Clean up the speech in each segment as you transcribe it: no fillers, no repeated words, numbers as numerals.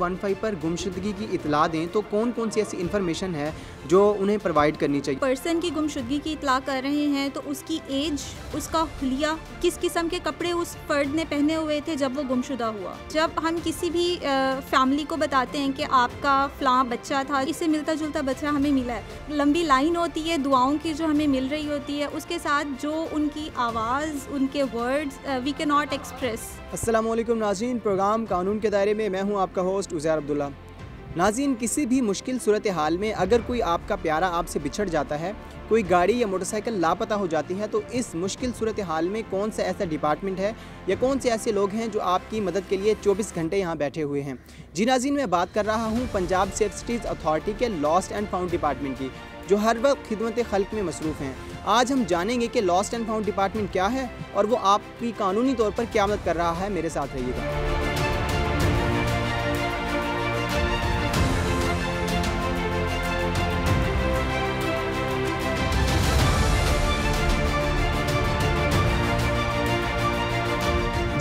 15 पर गुमशुदगी की इतला दें तो कौन कौन सी ऐसी इन्फॉर्मेशन है जो उन्हें प्रोवाइड करनी चाहिए। पर्सन की गुमशुदगी की इतला कर रहे हैं तो उसकी एज, उसका हुलिया, किस किस्म के कपड़े उस फर्द ने पहने हुए थे जब वो गुमशुदा हुआ। जब हम किसी भी फैमिली को बताते हैं कि आपका फलां बच्चा था, इससे मिलता जुलता बच्चा हमें मिला है, लंबी लाइन होती है दुआओं की जो हमें मिल रही होती है, उसके साथ जो उनकी आवाज़, उनके words we can not express. अस्सलाम वालेकुम नाज़रीन, प्रोग्राम कानून के दायरे में मैं हूँ आपका होस्ट उज़ैर अब्दुल्ला। नाज़रीन, किसी भी मुश्किल सूरत हाल में अगर कोई आपका प्यारा आपसे बिछड़ जाता है, कोई गाड़ी या मोटरसाइकिल लापता हो जाती है, तो इस मुश्किल सूरत हाल में कौन सा ऐसा डिपार्टमेंट है या कौन से ऐसे लोग हैं जो आपकी मदद के लिए 24 घंटे यहाँ बैठे हुए हैं। जी नाज़रीन, मैं बात कर रहा हूँ पंजाब सेफ सिटीज़ अथॉरिटी के लॉस्ट एंड फाउंड डिपार्टमेंट की, जो हर वक्त खिदमत खल्क में मसरूफ़ हैं। आज हम जानेंगे कि लॉस्ट एंड फाउंड डिपार्टमेंट क्या है और वो आपकी कानूनी तौर पर क्या मदद कर रहा है। मेरे साथ रहिएगा।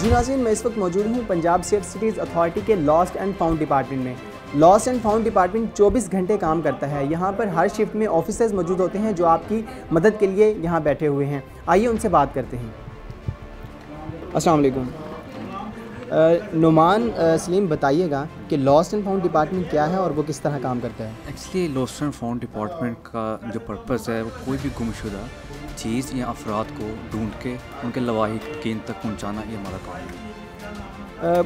जी नाज़रीन, मैं इस वक्त मौजूद हूँ पंजाब सेफ सिटीज़ अथॉरिटी के लॉस्ट एंड फाउंड डिपार्टमेंट में। लॉस्ट एंड फाउंड डिपार्टमेंट 24 घंटे काम करता है। यहाँ पर हर शिफ्ट में ऑफिसर्स मौजूद होते हैं जो आपकी मदद के लिए यहाँ बैठे हुए हैं। आइए उनसे बात करते हैं। अस्सलाम वालेकुम। नुमान सलीम, बताइएगा कि लॉस्ट एंड फाउंड डिपार्टमेंट क्या है और वो किस तरह काम करता है। Actually lost and found department का जो पर्पस है वो कोई भी गुमशुदा चीज़ या अफराद को ढूंढ के उनके लवाहिकीन तक पहुंचाना ये हमारा काम है।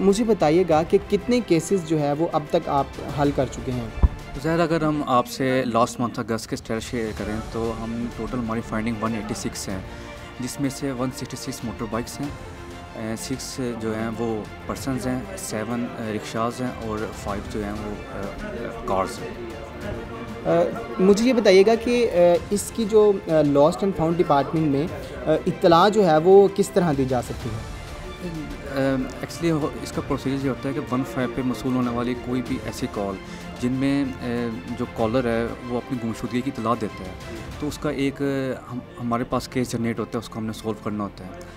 मुझे बताइएगा कि कितने केसेस जो है वो अब तक आप हल कर चुके हैं। ज़ाहिर अगर हम आपसे लास्ट मंथ अगस्त के स्टेट शेयर करें तो हम टोटल हमारी फाइंडिंग 186 हैं, जिसमें से 166 मोटर बाइक्स हैं, 6 जो हैं वो पर्सनस हैं, 7 रिक्शाज हैं और 5 जो हैं वो कार्स हैं। मुझे ये बताइएगा कि इसकी जो लॉस्ट एंड फाउंड डिपार्टमेंट में इत्तला जो है वो किस तरह दी जा सकती है। एक्चुअली इसका प्रोसीजर ये होता है कि 1-5 पे मसूल होने वाली कोई भी ऐसी कॉल जिनमें जो कॉलर है वो अपनी गुमशुदगी की इत्तला देता है, तो उसका एक हमारे पास केस जनरेट होता है, उसको हमने सॉल्व करना होता है।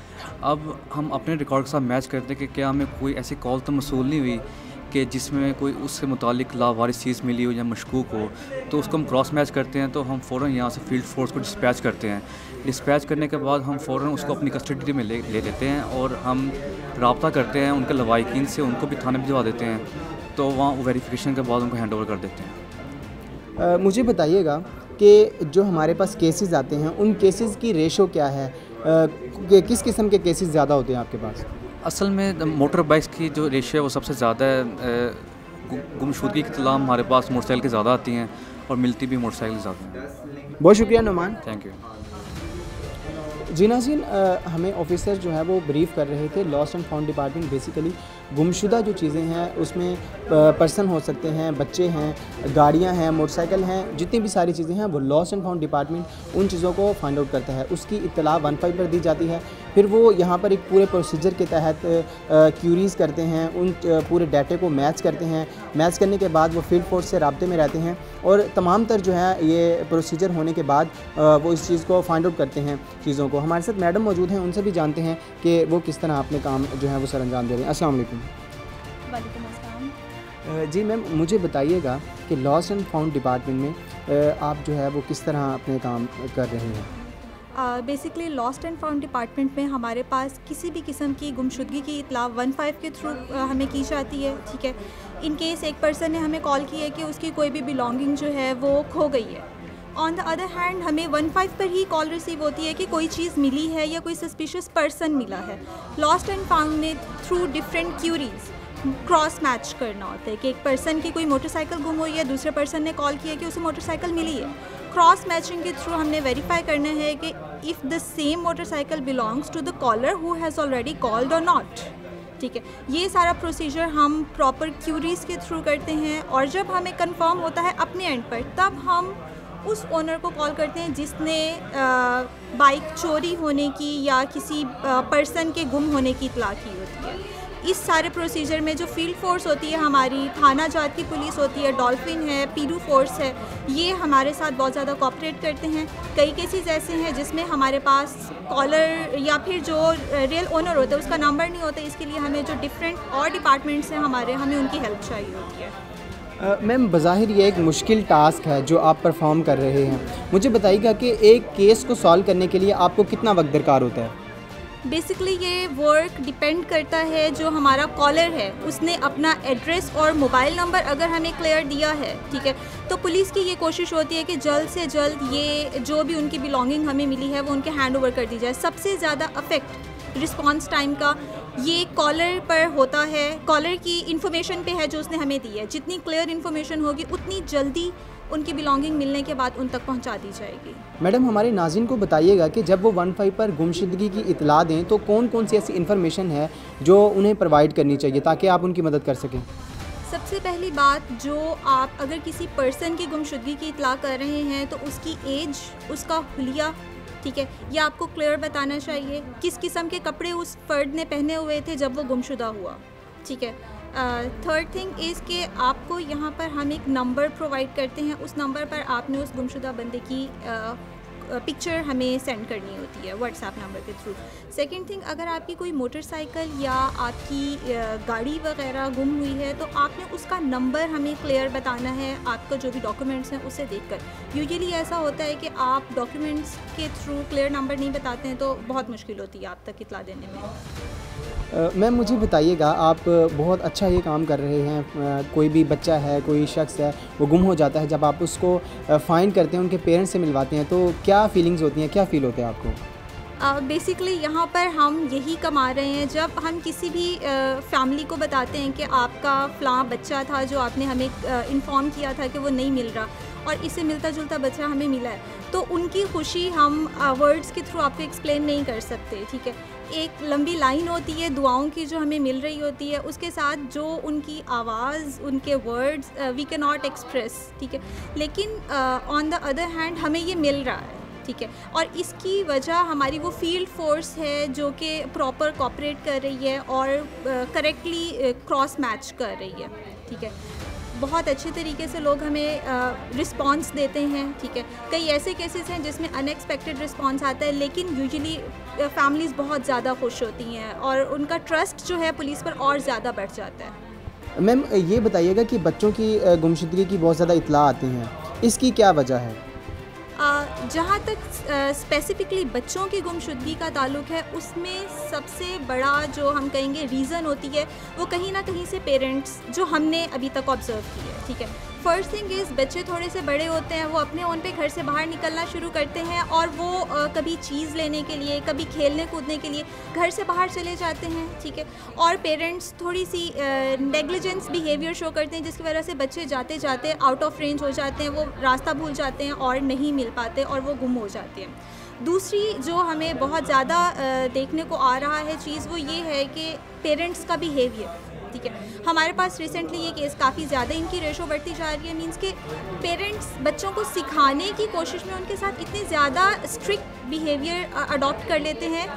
अब हम अपने रिकॉर्ड के साथ मैच करते हैं कि क्या हमें कोई ऐसी कॉल तो मसूल नहीं हुई कि जिसमें कोई उससे मुतालिक लावारिस चीज़ मिली हो या मशकूक हो, तो उसको हम क्रॉस मैच करते हैं। तो हम फ़ौरन यहाँ से फील्ड फोर्स को डिस्पैच करते हैं। डिस्पैच करने के बाद हम फ़ौरन उसको अपनी कस्टडी में ले लेते हैं और हम रब्ता करते हैं उनके लवाहिकीन से, उनको भी थाने भिजवा देते हैं, तो वहाँ वेरिफिकेशन के बाद उनको हैंड ओवर कर देते हैं। मुझे बताइएगा कि जो हमारे पास केसेस आते हैं उन केसेस की रेशो क्या है, किस किस्म के केसेस ज़्यादा होते हैं आपके पास। असल में मोटर बाइक्स की जो रेशियो है वो सबसे ज़्यादा है। गुमशुदगी की इत्तला हमारे पास मोटरसाइकिल की ज़्यादा आती हैं और मिलती भी मोटरसाइकिल ज़्यादा हैं। बहुत शुक्रिया नुमान। Thank you. जी नाज़रीन, हमें ऑफिसर जो है वो ब्रीफ कर रहे थे। Lost and found department basically गुमशुदा जो चीज़ें हैं उसमें पर्सन हो सकते हैं, बच्चे हैं, गाड़ियाँ हैं, मोटरसाइकिल हैं, जितनी भी सारी चीज़ें हैं वो लॉस्ट एंड फाउंड डिपार्टमेंट उन चीज़ों को फाइंड आउट करता है। उसकी इत्तला 1-5 पर दी जाती है, फिर वो यहाँ पर एक पूरे प्रोसीजर के तहत क्यूरीज़ करते हैं, उन पूरे डाटे को मैच करते हैं। मैच करने के बाद वो फील्ड फोर्स से राब्ते में रहते हैं और तमाम तर जो है ये प्रोसीजर होने के बाद वो इस चीज़ को फाइंड आउट करते हैं चीज़ों को। हमारे साथ मैडम मौजूद हैं, उनसे भी जानते हैं कि वो किस तरह अपने काम जो है वो सर अंजाम दे रहे हैं। अस्सलाम वालेकुम। वालेकुम अस्सलाम। जी मैम, मुझे बताइएगा कि लॉस्ट एंड फाउंड डिपार्टमेंट में आप जो है वो किस तरह अपने काम कर रहे हैं। Basically lost and found department में हमारे पास किसी भी किस्म की गुमशुदगी की इतला 1-5 के थ्रू हमें की जाती है। ठीक है, इन केस एक पर्सन ने हमें कॉल की है कि उसकी कोई भी बिलोंगिंग जो है वो खो गई है। ऑन द अदर हैंड हमें 1-5 पर ही कॉल रिसीव होती है कि कोई चीज़ मिली है या कोई सस्पिशियस पर्सन मिला है। लॉस्ट एंड फाउंड ने through different queries cross match करना होता है कि एक पर्सन की कोई मोटरसाइकिल गुम हुई है, दूसरे पर्सन ने कॉल किया कि उसे मोटरसाइकिल मिली है। क्रॉस मैचिंग के थ्रू हमने वेरीफाई करना है कि if the same motorcycle belongs to the caller who has already called और नॉट। ठीक है, ये सारा प्रोसीजर हम प्रॉपर क्यूरीज के थ्रू करते हैं और जब हमें कंफर्म होता है अपने एंड पर, तब हम उस ओनर को कॉल करते हैं जिसने बाइक चोरी होने की या किसी पर्सन के गुम होने की इतला की होती है। इस सारे प्रोसीजर में जो फील्ड फोर्स होती है हमारी, थाना जात की पुलिस होती है, डॉल्फिन है, पीरू फोर्स है, ये हमारे साथ बहुत ज़्यादा कोऑपरेट करते हैं। कई केसेस ऐसे हैं जिसमें हमारे पास कॉलर या फिर जो रियल ओनर होता है उसका नंबर नहीं होता, इसके लिए हमें जो डिफरेंट और डिपार्टमेंट्स हैं हमारे, हमें उनकी हेल्प चाहिए होती है। मैम, बज़ाहिर ये एक मुश्किल टास्क है जो आप परफॉर्म कर रहे हैं। मुझे बताइएगा कि एक केस को सॉल्व करने के लिए आपको कितना वक्त दरकार होता है? बेसिकली ये वर्क डिपेंड करता है, जो हमारा कॉलर है उसने अपना एड्रेस और मोबाइल नंबर अगर हमें क्लियर दिया है, ठीक है, तो पुलिस की ये कोशिश होती है कि जल्द से जल्द ये जो भी उनकी बिलोंगिंग हमें मिली है वो उनके हैंड ओवर कर दी जाए। सबसे ज़्यादा अफेक्ट रिस्पॉन्स टाइम का ये कॉलर पर होता है, कॉलर की इन्फॉर्मेशन पे है जो उसने हमें दी है। जितनी क्लियर इन्फॉर्मेशन होगी उतनी जल्दी उनकी बिलोंगिंग मिलने के बाद उन तक पहुंचा दी जाएगी। मैडम, हमारे नाज़रीन को बताइएगा कि जब वो 15 पर गुमशुदगी की इतला दें तो कौन कौन सी ऐसी इन्फॉर्मेशन है जो उन्हें प्रोवाइड करनी चाहिए ताकि आप उनकी मदद कर सकें। सबसे पहली बात, जो आप अगर किसी पर्सन की गुमशुदगी की इतला कर रहे हैं तो उसकी एज, उसका हुलिया, ठीक है, यह आपको क्लियर बताना चाहिए। किस किस्म के कपड़े उस फर्द ने पहने हुए थे जब वो गुमशुदा हुआ, ठीक है। थर्ड थिंग इज़ के आपको यहाँ पर हम एक नंबर प्रोवाइड करते हैं, उस नंबर पर आपने उस गुमशुदा बंदे की पिक्चर हमें सेंड करनी होती है व्हाट्सएप नंबर के थ्रू। सेकंड थिंग, अगर आपकी कोई मोटरसाइकिल या आपकी गाड़ी वगैरह गुम हुई है तो आपने उसका नंबर हमें क्लियर बताना है, आपका जो भी डॉक्यूमेंट्स हैं उसे देखकर। यूजुअली ऐसा होता है कि आप डॉक्यूमेंट्स के थ्रू क्लियर नंबर नहीं बताते हैं तो बहुत मुश्किल होती है आप तक इतला देने में। मैम, मुझे बताइएगा, आप बहुत अच्छा ये काम कर रहे हैं। कोई भी बच्चा है, कोई शख्स है, वो गुम हो जाता है, जब आप उसको फाइंड करते हैं, उनके पेरेंट्स से मिलवाते हैं तो क्या फीलिंग्स होती हैं, क्या फ़ील होते हैं आपको? बेसिकली यहाँ पर हम यही कमा रहे हैं, जब हम किसी भी फैमिली को बताते हैं कि आपका फलां बच्चा था जो आपने हमें इन्फॉर्म किया था कि वो नहीं मिल रहा और इससे मिलता जुलता बच्चा हमें मिला है, तो उनकी खुशी हम वर्ड्स के थ्रू आपको एक्सप्लेन नहीं कर सकते, ठीक है। एक लंबी लाइन होती है दुआओं की जो हमें मिल रही होती है, उसके साथ जो उनकी आवाज़, उनके words we can not express, ठीक है। लेकिन ऑन द अदर हैंड हमें ये मिल रहा है, ठीक है, और इसकी वजह हमारी वो फील्ड फोर्स है जो कि प्रॉपर कॉपरेट कर रही है और करेक्टली क्रॉस मैच कर रही है, ठीक है। बहुत अच्छे तरीके से लोग हमें रिस्पॉन्स देते हैं, ठीक है। कई ऐसे केसेस हैं जिसमें अनएक्सपेक्टेड रिस्पॉन्स आता है, लेकिन यूजुअली फैमिलीज़ बहुत ज़्यादा खुश होती हैं और उनका ट्रस्ट जो है पुलिस पर और ज़्यादा बढ़ जाता है। मैम, ये बताइएगा कि बच्चों की गुमशुदगी की बहुत ज़्यादा इतला आती हैं, इसकी क्या वजह है? जहाँ तक स्पेसिफ़िकली बच्चों की गुमशुदगी का ताल्लुक है, उसमें सबसे बड़ा जो हम कहेंगे रीज़न होती है वो कहीं ना कहीं से पेरेंट्स, जो हमने अभी तक ऑब्ज़र्व की है, ठीक है। फ़र्स्ट थिंग इज़, बच्चे थोड़े से बड़े होते हैं, वो अपने ओन पे घर से बाहर निकलना शुरू करते हैं और वो कभी चीज़ लेने के लिए, कभी खेलने कूदने के लिए घर से बाहर चले जाते हैं, ठीक है। और पेरेंट्स थोड़ी सी नेग्लिजेंस बिहेवियर शो करते हैं जिसकी वजह से बच्चे जाते जाते आउट ऑफ रेंज हो जाते हैं, वो रास्ता भूल जाते हैं और नहीं मिल पाते और वो गुम हो जाते हैं। दूसरी जो हमें बहुत ज़्यादा देखने को आ रहा है चीज़, वो ये है कि पेरेंट्स का बिहेवियर, ठीक है। हमारे पास रिसेंटली ये केस काफ़ी ज़्यादा, इनकी रेशो बढ़ती जा रही है। मींस के पेरेंट्स बच्चों को सिखाने की कोशिश में उनके साथ इतने ज़्यादा स्ट्रिक्ट बिहेवियर अडॉप्ट कर लेते हैं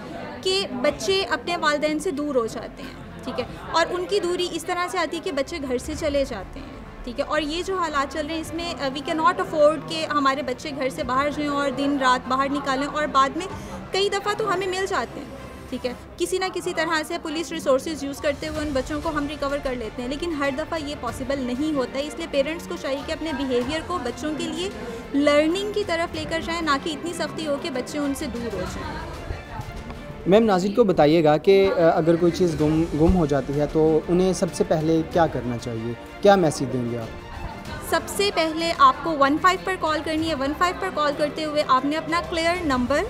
कि बच्चे अपने वालिदैन से दूर हो जाते हैं, ठीक है। और उनकी दूरी इस तरह से आती है कि बच्चे घर से चले जाते हैं, ठीक है। और ये जो हालात चल रहे हैं इसमें वी कैन नॉट अफोर्ड कि हमारे बच्चे घर से बाहर जाएँ और दिन रात बाहर निकालें, और बाद में कई दफ़ा तो हमें मिल जाते हैं, ठीक है। किसी ना किसी तरह से पुलिस रिसोर्सेज यूज़ करते हुए उन बच्चों को हम रिकवर कर लेते हैं, लेकिन हर दफ़ा ये पॉसिबल नहीं होता है। इसलिए पेरेंट्स को चाहिए कि अपने बिहेवियर को बच्चों के लिए लर्निंग की तरफ लेकर जाएं, ना कि इतनी सख्ती हो कि बच्चे उनसे दूर हो जाएं। मैम, नाज़रीन को बताइएगा कि अगर कोई चीज़ गुम हो जाती है तो उन्हें सबसे पहले क्या करना चाहिए, क्या मैसेज देंगे आप? सबसे पहले आपको 15 पर कॉल करनी है। 15 पर कॉल करते हुए आपने अपना क्लियर नंबर,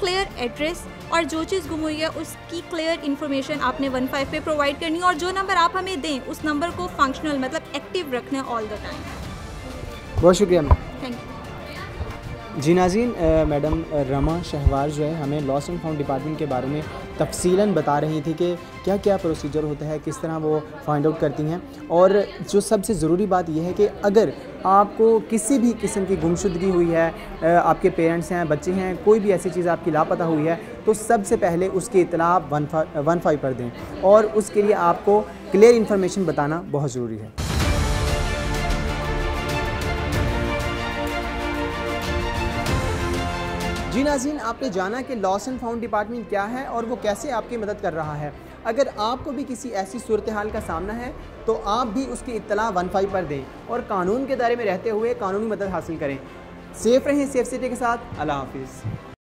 क्लियर एड्रेस और जो चीज़ गुम हुई है उसकी क्लियर इन्फॉर्मेशन आपने 15 पे प्रोवाइड करनी है, और जो नंबर आप हमें दें उस नंबर को फंक्शनल, मतलब एक्टिव रखना है ऑल द टाइम। बहुत शुक्रिया मैम, थैंक यू। जी नाज़रीन, मैडम रमा शहवार जो है हमें लॉस एंड फाउंड डिपार्टमेंट के बारे में तफसीलन बता रही थी कि क्या क्या प्रोसीजर होता है, किस तरह वो फाइंड आउट करती हैं। और जो सबसे ज़रूरी बात यह है कि अगर आपको किसी भी किस्म की गुमशुदगी हुई है, आपके पेरेंट्स हैं, बच्चे हैं, कोई भी ऐसी चीज़ आपकी लापता हुई है, तो सबसे पहले उसकी इतला 115 पर दें और उसके लिए आपको क्लियर इन्फॉर्मेशन बताना बहुत ज़रूरी है। जी नाज़रीन, आपने जाना कि लॉस एंड फाउंड डिपार्टमेंट क्या है और वो कैसे आपकी मदद कर रहा है। अगर आपको भी किसी ऐसी सूरत हाल का सामना है तो आप भी उसकी इत्तला 15 पर दें और कानून के दायरे में रहते हुए कानूनी मदद हासिल करें। सेफ़ रहें, सेफ सिटी के साथ। अल्लाह हाफिज़।